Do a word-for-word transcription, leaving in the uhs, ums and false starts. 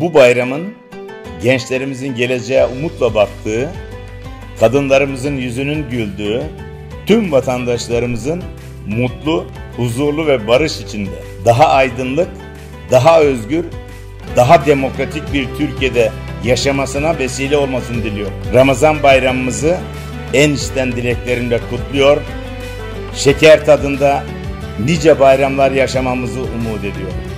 Bu bayramın gençlerimizin geleceğe umutla baktığı, kadınlarımızın yüzünün güldüğü, tüm vatandaşlarımızın mutlu, huzurlu ve barış içinde daha aydınlık, daha özgür, daha demokratik bir Türkiye'de yaşamasına vesile olmasını diliyorum. Ramazan bayramımızı en içten dileklerimle kutluyor, şeker tadında nice bayramlar yaşamamızı umut ediyorum.